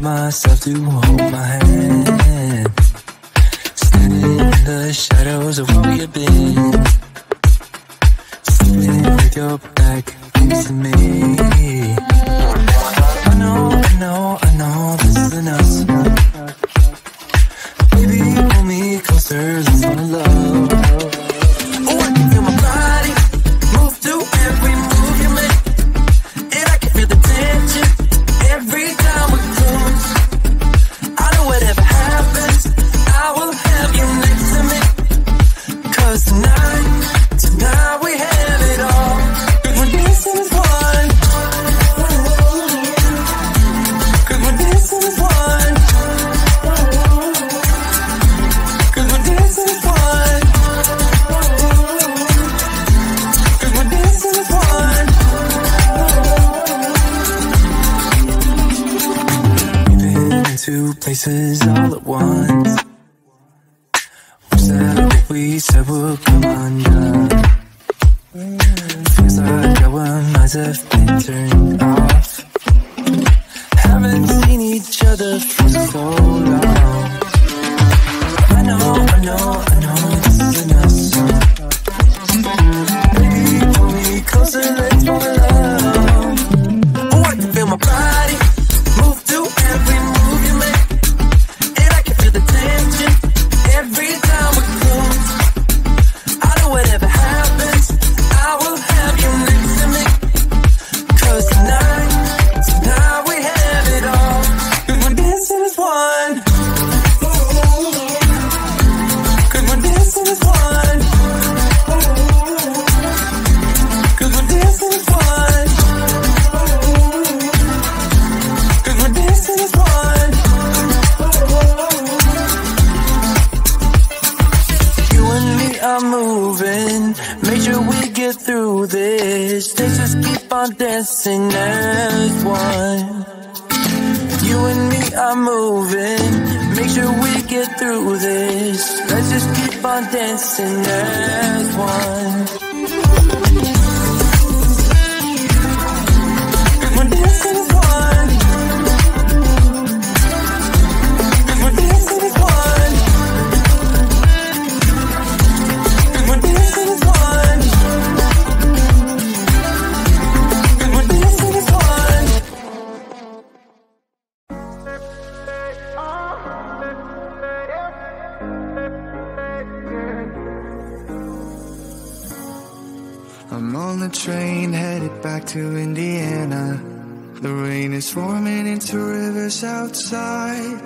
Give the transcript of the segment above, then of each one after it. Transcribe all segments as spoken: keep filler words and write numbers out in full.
myself to hold my hand. Standing in the shadows of where you've been, sitting with your back facing me. I know, I know, I know this isn't us. Baby, pull me closer, let's fall in love. Oh, I can feel my body move through every move you make, and I can feel the tension every time we close. I know whatever happens, I will have you next to me, 'cause tonight, tonight we have it all. We're dancing as one, 'cause we're dancing as one. Two places all at once. What's that what we said would come undone? Feels like our minds have been turned off. Haven't seen each other for so long. I know, I know, I know this isn't us. Baby, pull me closer, let's fall in love. Oh, I can feel my body move through every move. Every time we close, I know whatever happens, I will have you next to me, 'cause tonight, tonight we have it all. 'Cause we're dancing as one, 'cause we're dancing as one, 'cause we're dancing as one, 'cause we're dancing as one. I'm moving, make sure we get through this. Let's just keep on dancing as one. You and me are moving, make sure we get through this. Let's just keep on dancing as one. 'Cause we're dancing as one. 'Cause we're dancing as one. I'm on the train headed back to Indiana. The rain is forming into rivers outside,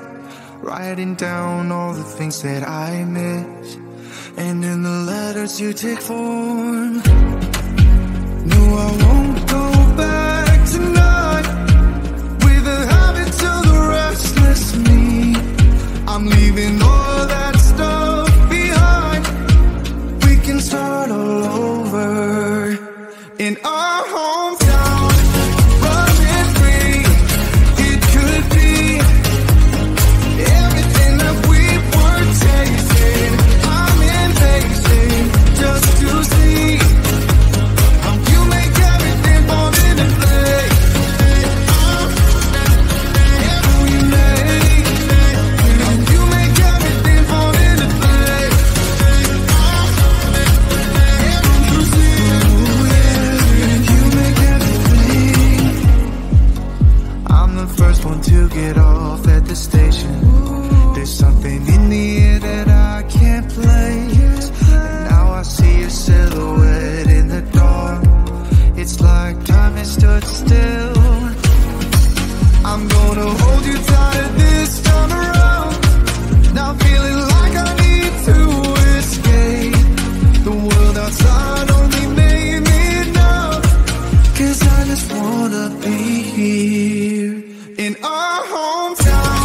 writing down all the things that I miss, and in the letters you take form. No, I won't go back tonight with the habits of the restless me. I'm leaving all that stuff behind. We can start all over in our home. Get off at the station. Ooh. There's something in the air that I can't place. And now I see a silhouette in the dark. It's like time has stood still. I'm gonna hold you tighter this time around. Now I'm feeling like I need to escape. The world outside only made me numb, 'cause I just wanna be here in our hometown.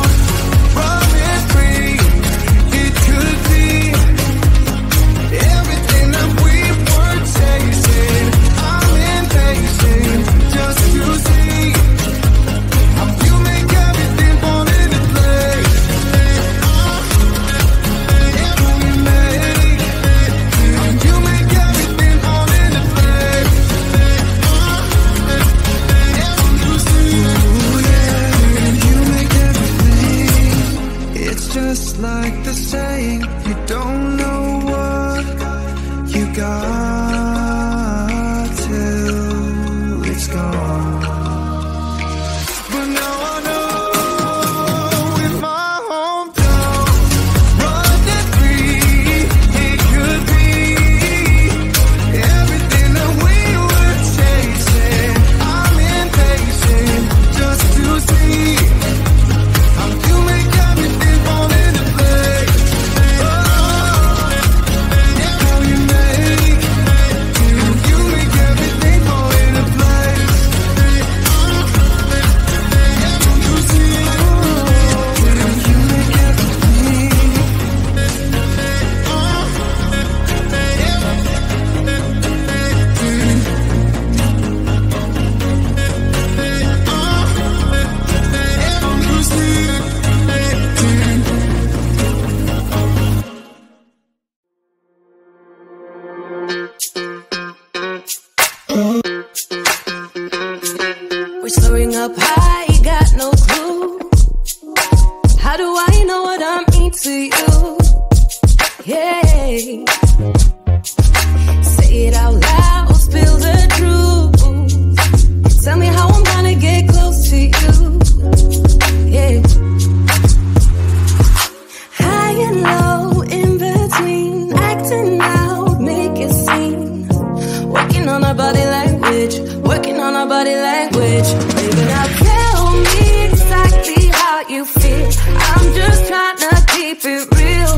you feel. I'm just trying to keep it real.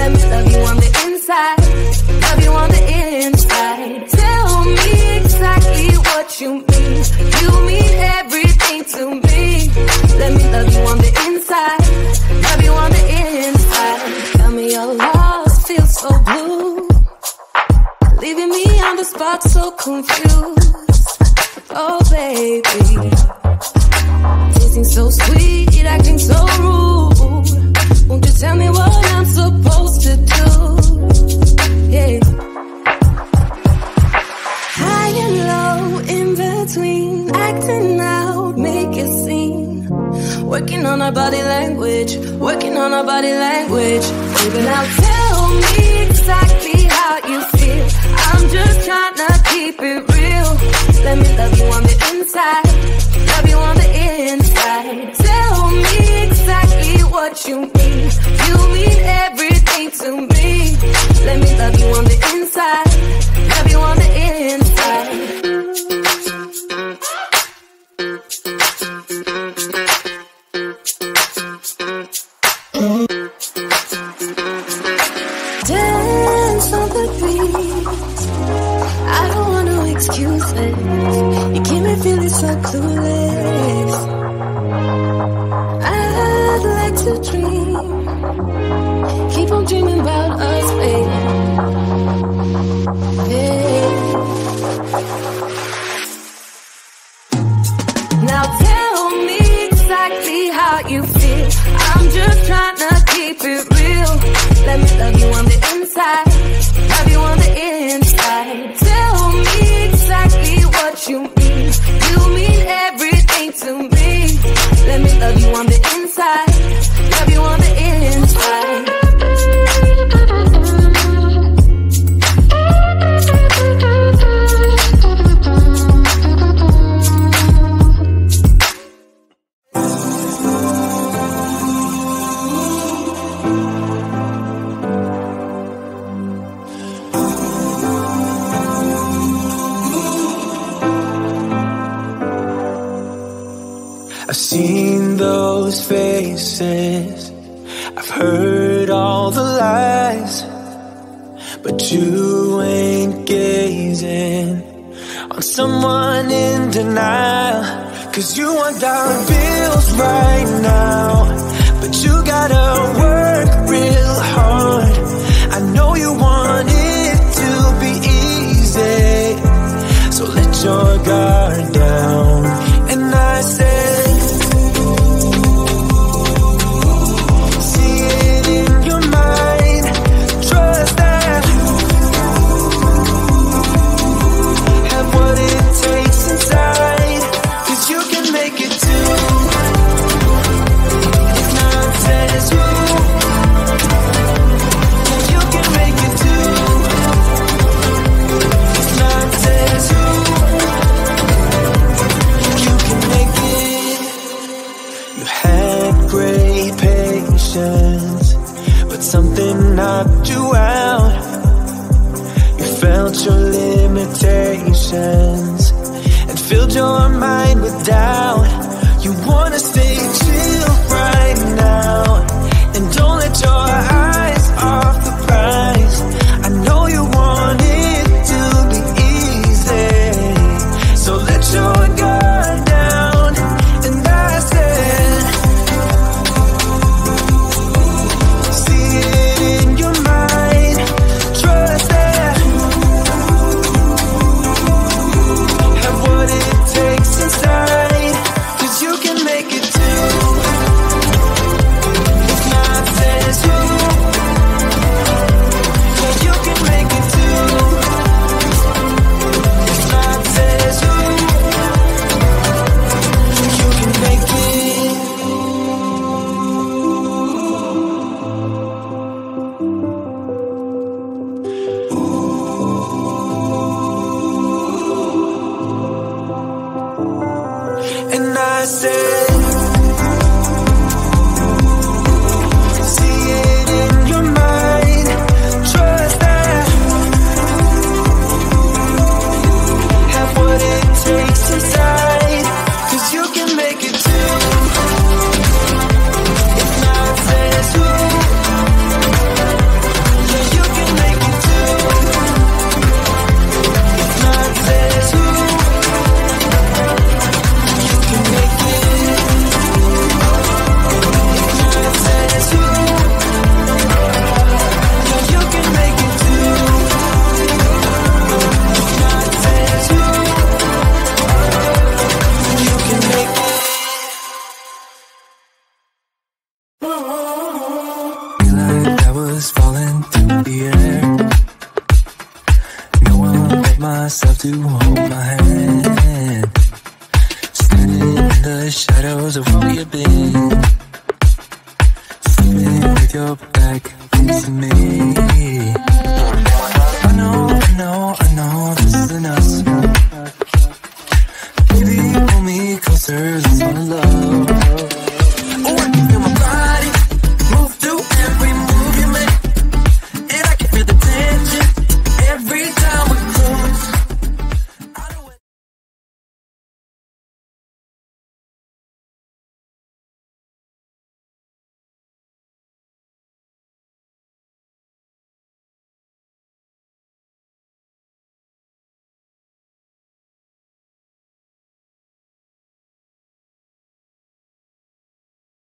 Let me love you on the inside, love you on the inside. Tell me exactly what you mean. You mean everything to me. Let me love you on the inside, love you on the inside. Tell me your loss feels so blue, leaving me on the spot so confused. Oh baby, tasting so sweet, acting so rude. Won't you tell me what I'm supposed to do? Yeah. High and low, in between, acting out, make it seem. Working on our body language, working on our body language. Baby, now tell me exactly how you feel. I'm just trying to keep it real. Let me love you on the inside, love you on the inside. Tell me exactly what you mean. You mean everything to me. Let me love you on the inside, love you on the inside. Dance on the beat. I don't want no excuses. You keep me feeling so clueless. I'd like to dream. Keep on dreaming about us, babe. Yeah. Now tell me exactly how you feel. I'm just trying to keep it real. Let me love you on the inside, love you on the inside. Tell me exactly what you mean. You mean everything to me. Let me love you on the inside, love you on the inside. Seen those faces, I've heard all the lies, but you ain't gazing on someone in denial. Cause you want dollar bills right now, but you gotta work real hard. I know you want it to be easy, so let your guard down. And I say, something knocked you out. You felt your limitations and filled your mind with doubt. You wanna stay chill right now, and don't let your eyes off the prize. I know you want it to be easy, so let your guard down. And I said, inside, 'cause you can make it too. myself to hold my hand. Standing in the shadows of where you've been, sleeping with your back to me. I know, I know, I know this isn't us. Baby, hold me closer.